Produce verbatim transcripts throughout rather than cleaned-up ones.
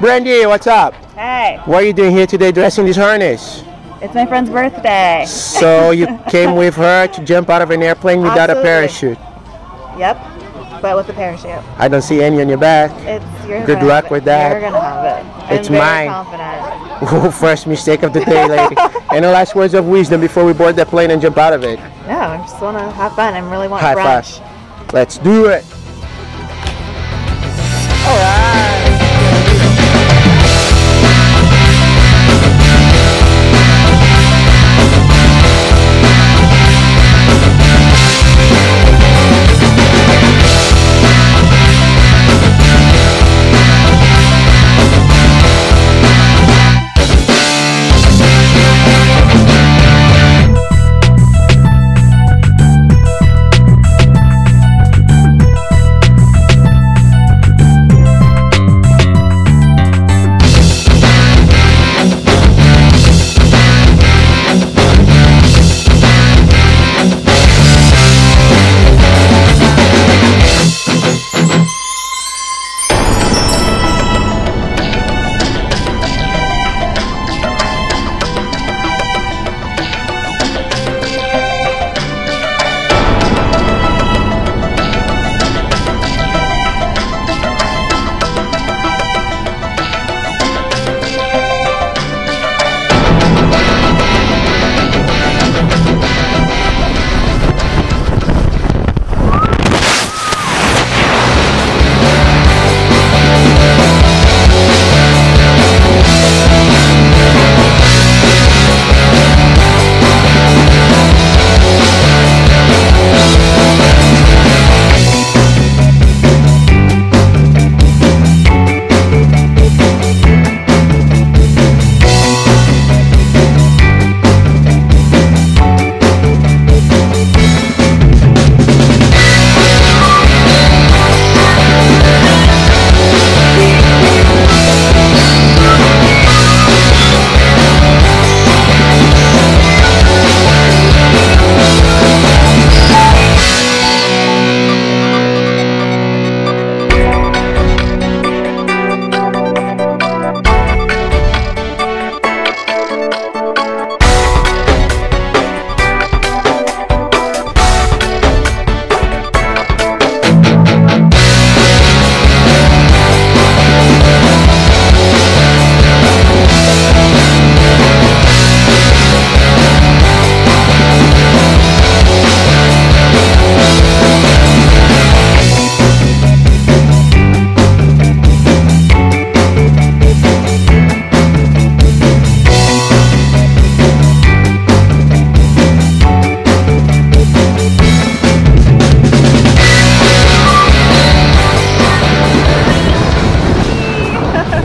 Brandy, what's up? Hey. What are you doing here today dressing this harness? It's my friend's birthday. So you came with her to jump out of an airplane without Absolutely. a parachute? Yep, but with a parachute. I don't see any on your back. It's your Good luck it. with that. You're going to have it. I'm it's very mine. confident. First mistake of the day, lady. Any last words of wisdom before we board the plane and jump out of it? No, I just want to have fun. I really want High brunch. Five. Let's do it. All right.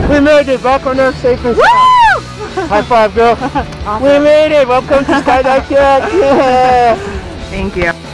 We made it back on Earth safe and sound. Woo! High five, girl. Awesome. We made it. Welcome to Skydive Taft. Yeah. Thank you.